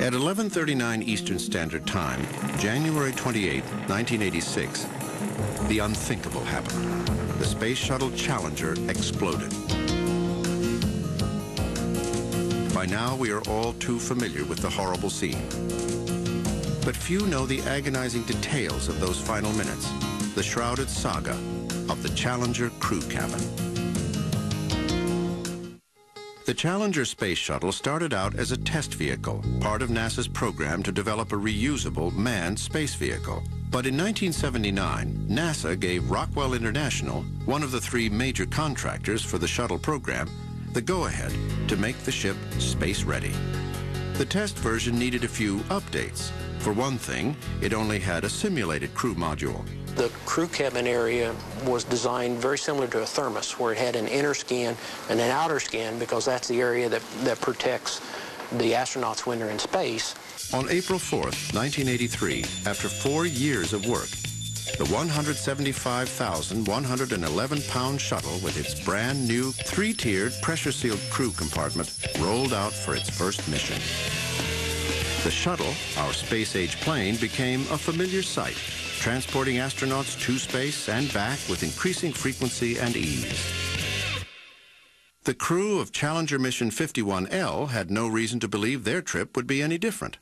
At 11:39 Eastern Standard Time, January 28, 1986, the unthinkable happened. The Space Shuttle Challenger exploded. By now, we are all too familiar with the horrible scene. But few know the agonizing details of those final minutes, the shrouded saga of the Challenger crew cabin. The Challenger space shuttle started out as a test vehicle, part of NASA's program to develop a reusable manned space vehicle. But in 1979, NASA gave Rockwell International, one of the three major contractors for the shuttle program, the go-ahead to make the ship space-ready. The test version needed a few updates. For one thing, it only had a simulated crew module. The crew cabin area was designed very similar to a thermos, where it had an inner skin and an outer skin, because that's the area that protects the astronauts when they're in space. On April 4th, 1983, after 4 years of work, the 175,111-pound shuttle with its brand new three-tiered pressure-sealed crew compartment rolled out for its first mission. The shuttle, our space-age plane, became a familiar sight, transporting astronauts to space and back with increasing frequency and ease. The crew of Challenger Mission 51L had no reason to believe their trip would be any different.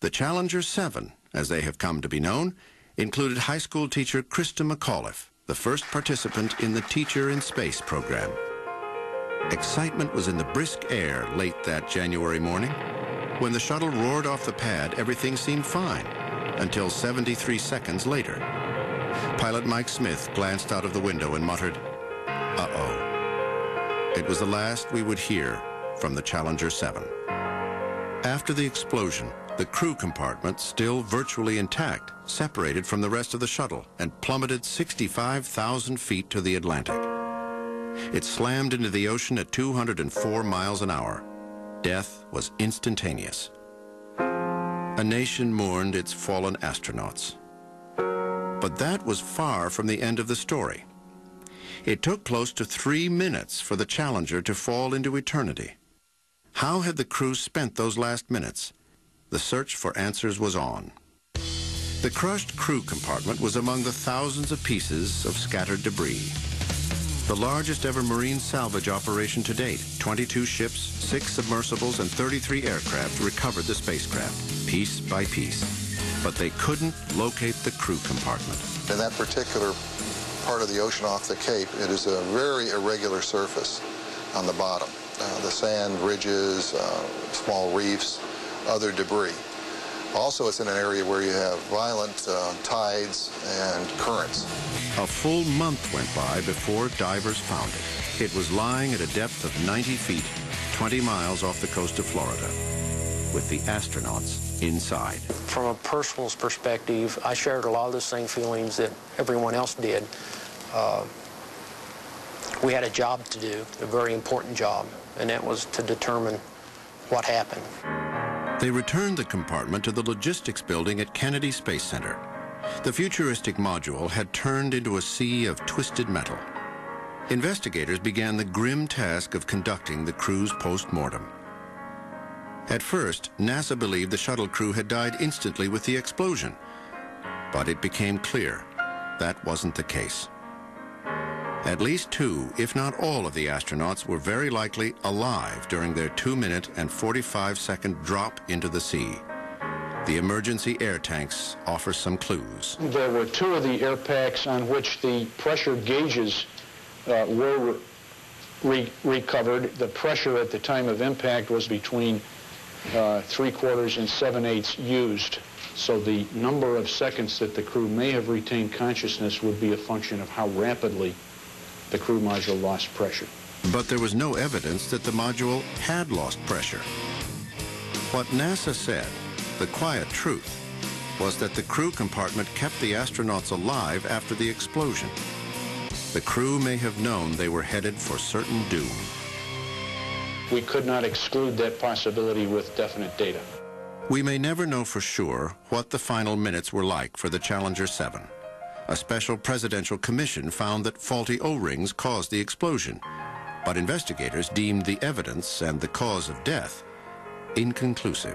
The Challenger 7, as they have come to be known, included high school teacher Krista McAuliffe, the first participant in the Teacher in Space program. Excitement was in the brisk air late that January morning. When the shuttle roared off the pad, everything seemed fine, until 73 seconds later. Pilot Mike Smith glanced out of the window and muttered, "Uh-oh." It was the last we would hear from the Challenger 7. After the explosion, the crew compartment, still virtually intact, separated from the rest of the shuttle and plummeted 65,000 feet to the Atlantic. It slammed into the ocean at 204 miles an hour. Death was instantaneous. A nation mourned its fallen astronauts. But that was far from the end of the story. It took close to 3 minutes for the Challenger to fall into eternity. How had the crew spent those last minutes? The search for answers was on. The crushed crew compartment was among the thousands of pieces of scattered debris. The largest ever marine salvage operation to date, 22 ships, 6 submersibles, and 33 aircraft recovered the spacecraft, piece by piece. But they couldn't locate the crew compartment. In that particular part of the ocean off the Cape, it is a very irregular surface on the bottom. The sand, ridges, small reefs, other debris. Also, it's in an area where you have violent tides and currents. A full month went by before divers found it. It was lying at a depth of 90 feet, 20 miles off the coast of Florida, with the astronauts inside. From a personal perspective, I shared a lot of the same feelings that everyone else did. We had a job to do, a very important job, and that was to determine what happened. They returned the compartment to the logistics building at Kennedy Space Center. The futuristic module had turned into a sea of twisted metal. Investigators began the grim task of conducting the crew's post-mortem. At first, NASA believed the shuttle crew had died instantly with the explosion, but it became clear that wasn't the case. At least two, if not all, of the astronauts were very likely alive during their 2-minute and 45-second drop into the sea. The emergency air tanks offer some clues. There were two of the air packs on which the pressure gauges were recovered. The pressure at the time of impact was between 3/4 and 7/8 used. So the number of seconds that the crew may have retained consciousness would be a function of how rapidly the crew module lost pressure. But there was no evidence that the module had lost pressure. What NASA said, the quiet truth, was that the crew compartment kept the astronauts alive after the explosion. The crew may have known they were headed for certain doom. We could not exclude that possibility with definite data. We may never know for sure what the final minutes were like for the Challenger 7. A special presidential commission found that faulty O-rings caused the explosion, but investigators deemed the evidence and the cause of death inconclusive.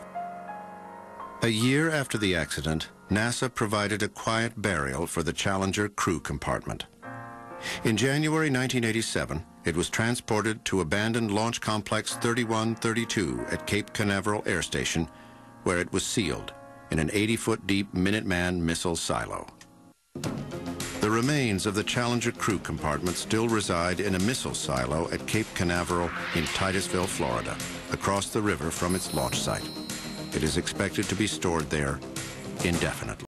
A year after the accident, NASA provided a quiet burial for the Challenger crew compartment. In January 1987, it was transported to abandoned Launch Complex 3132 at Cape Canaveral Air Station, where it was sealed in an 80-foot-deep Minuteman missile silo. The remains of the Challenger crew compartment still reside in a missile silo at Cape Canaveral in Titusville, Florida, across the river from its launch site. It is expected to be stored there indefinitely.